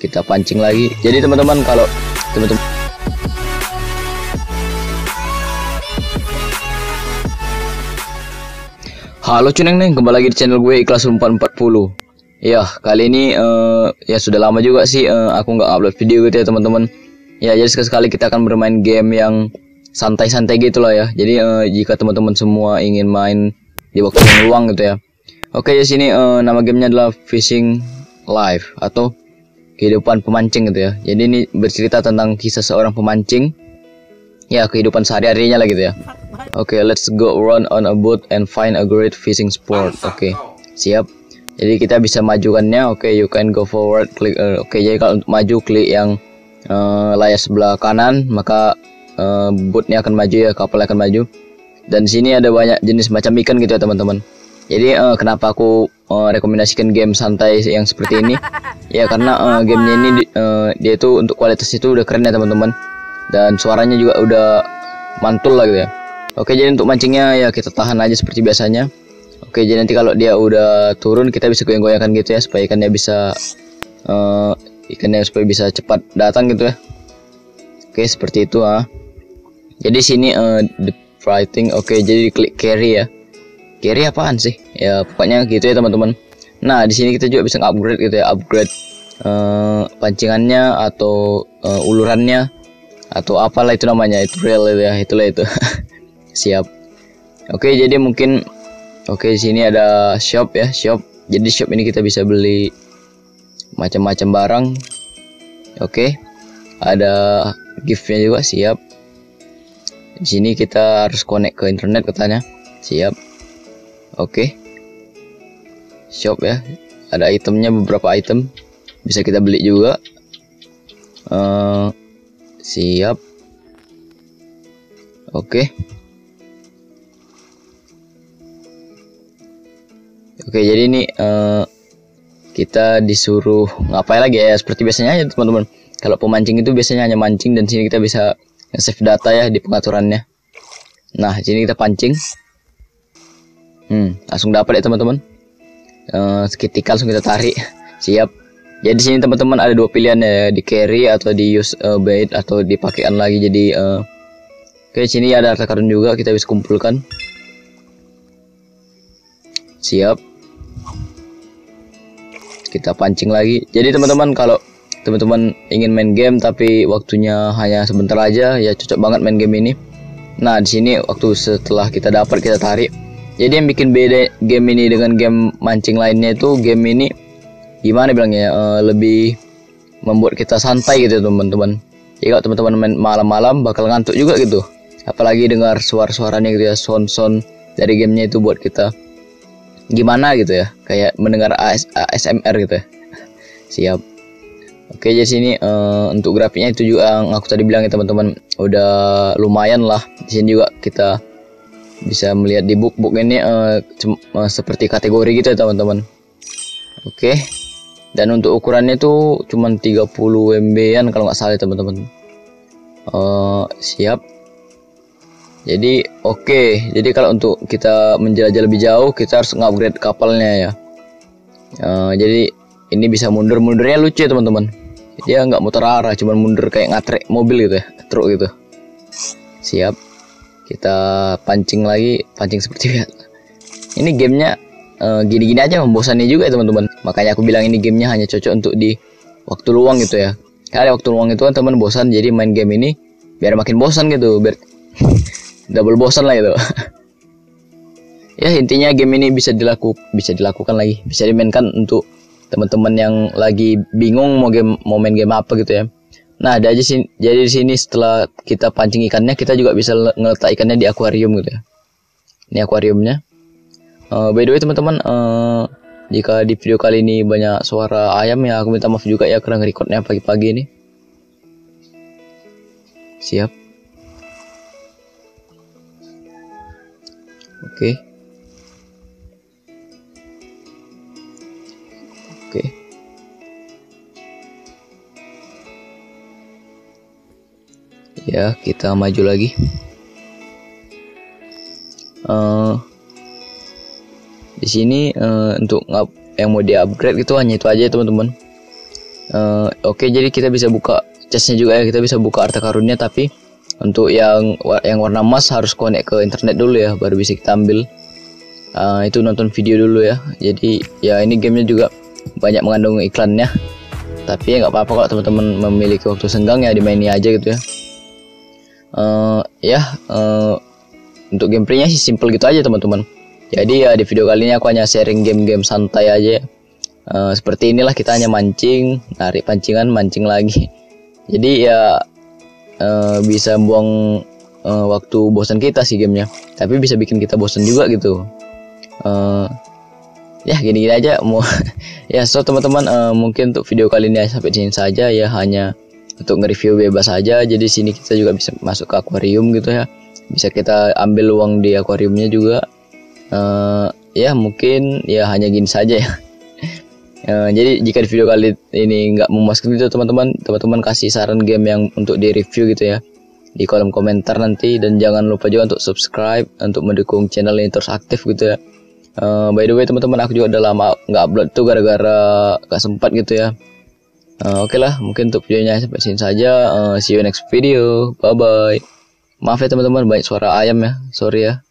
kita pancing lagi. Jadi teman-teman, kalau teman-teman halo Cuneng Neng, kembali lagi di channel gue Ikhlas Umpan 40. Ya, kali ini ya sudah lama juga sih aku nggak upload video gitu ya teman-teman. Ya, jadi sekali-sekali kita akan bermain game yang santai-santai gitu lah ya. Jadi jika teman-teman semua ingin main di waktu yang luang gitu ya. Oke, di sini nama gamenya adalah Fishing Live atau kehidupan pemancing gitu ya. Jadi ini bercerita tentang kisah seorang pemancing. Ya, kehidupan sehari-harinya lah gitu ya. Oke, let's go run on a boat and find a great fishing spot. Oke, siap. Jadi kita bisa majukannya. Oke, you can go forward. Klik. Oke, jadi kalau untuk maju klik yang layar sebelah kanan, maka boatnya akan maju ya, kapalnya akan maju. Dan sini ada banyak jenis macam ikan gitu ya teman-teman. Jadi kenapa aku rekomendasikan game santai yang seperti ini? Ya karena gamenya ini dia itu untuk kualitas itu udah keren ya teman-teman. Dan suaranya juga udah mantul lah gitu ya. Oke, jadi untuk mancingnya ya kita tahan aja seperti biasanya. Oke, jadi nanti kalau dia udah turun kita bisa goyang-goyangkan gitu ya supaya ikannya supaya bisa cepat datang gitu ya. Oke, seperti itu ah. Jadi sini the fighting. Oke, jadi klik carry ya. Carry apaan sih? Ya pokoknya gitu ya teman-teman. Nah, di sini kita juga bisa upgrade gitu ya, upgrade pancingannya atau ulurannya. Atau apalah itu namanya, itu real ya, itulah itu. Siap. Oke, jadi mungkin di sini ada shop ya, shop. Jadi shop ini kita bisa beli macam-macam barang. Oke. Ada gift-nya juga, siap. Di sini kita harus connect ke internet katanya. Siap. Oke. Shop ya. Ada itemnya, beberapa item bisa kita beli juga. Siap. Oke. Oke, jadi ini kita disuruh ngapain lagi ya, seperti biasanya aja teman-teman. Kalau pemancing itu biasanya hanya mancing, dan sini kita bisa save data ya di pengaturannya. Nah, sini kita pancing. Langsung dapat ya teman-teman. Seketika langsung kita tarik. Siap. Jadi di sini teman-teman ada dua pilihan ya, di carry atau di use bait atau dipakaian lagi. Jadi oke, sini ada harta karun juga, kita bisa kumpulkan. Siap. Kita pancing lagi. Jadi teman-teman, kalau teman-teman ingin main game tapi waktunya hanya sebentar aja, ya cocok banget main game ini. Nah, di sini waktu setelah kita dapat kita tarik. Jadi yang bikin beda game ini dengan game mancing lainnya itu game ini gimana bilangnya, lebih membuat kita santai gitu teman-teman. Jadi kalau teman-teman main malam-malam bakal ngantuk juga gitu, apalagi dengar suara-suaranya gitu ya, sound-sound dari gamenya itu buat kita gimana gitu ya, kayak mendengar ASMR gitu ya. Siap. Oke, jadi sini untuk grafiknya itu juga yang aku tadi bilang ya teman-teman, udah lumayan lah. Di sini juga kita bisa melihat di book-book ini seperti kategori gitu ya teman-teman. Oke. Dan untuk ukurannya tuh cuman 30 MB-an kalau nggak salah teman-teman. Siap. Jadi oke. Jadi kalau untuk kita menjelajah lebih jauh kita harus nge-upgrade kapalnya ya. Jadi ini bisa mundur-mundurnya lucu ya teman-teman. Dia nggak muter arah, cuman mundur kayak ngatrek mobil gitu ya, truk gitu. Siap. Kita pancing lagi, pancing seperti biasa. Ini gamenya gini-gini aja, membosannya juga ya teman-teman. Makanya aku bilang ini gamenya hanya cocok untuk di waktu luang gitu ya. Karena waktu luang itu kan teman bosan, jadi main game ini biar makin bosan gitu, biar double bosan lah gitu. Ya intinya game ini bisa dilakukan lagi, bisa dimainkan untuk teman-teman yang lagi bingung mau main game apa gitu ya. Nah, ada aja sih. Jadi di sini setelah kita pancing ikannya, kita juga bisa ngeletak ikannya di akuarium gitu ya. Ini akuariumnya. By the way teman-teman, jika di video kali ini banyak suara ayam ya, aku minta maaf juga ya karena recordnya pagi-pagi ini. Siap. Oke. Oke. Ya, kita maju lagi. Di sini untuk yang mau di upgrade gitu hanya itu aja teman-teman. Oke, jadi kita bisa buka chestnya juga ya, kita bisa buka harta karunnya, tapi untuk yang warna emas harus connect ke internet dulu ya, baru bisa kita ambil. Itu nonton video dulu ya. Jadi ya ini gamenya juga banyak mengandung iklannya, tapi ya nggak apa-apa kalau teman-teman memiliki waktu senggang ya dimaini aja gitu ya. Untuk gameplaynya sih simple gitu aja teman-teman. Jadi ya di video kali ini aku hanya sharing game-game santai aja ya. Seperti inilah, kita hanya mancing, narik pancingan, mancing lagi. Jadi ya bisa buang waktu bosan kita sih gamenya, tapi bisa bikin kita bosan juga gitu. Ya gini-gini aja mau. Ya so teman-teman, mungkin untuk video kali ini sampai sini saja ya, hanya untuk nge-review bebas aja. Jadi sini kita juga bisa masuk ke akuarium gitu ya, bisa kita ambil uang di akuariumnya juga. Ya mungkin ya hanya gini saja ya. Jadi jika di video kali ini nggak memuaskan gitu teman-teman kasih saran game yang untuk di review gitu ya di kolom komentar nanti, dan jangan lupa juga untuk subscribe untuk mendukung channel ini terus aktif gitu ya. By the way teman-teman, aku juga udah lama nggak upload tuh gara-gara nggak sempat gitu ya. Oke lah, mungkin untuk videonya sampai sini saja. See you next video, bye bye. Maaf ya teman-teman, banyak suara ayam ya, sorry ya.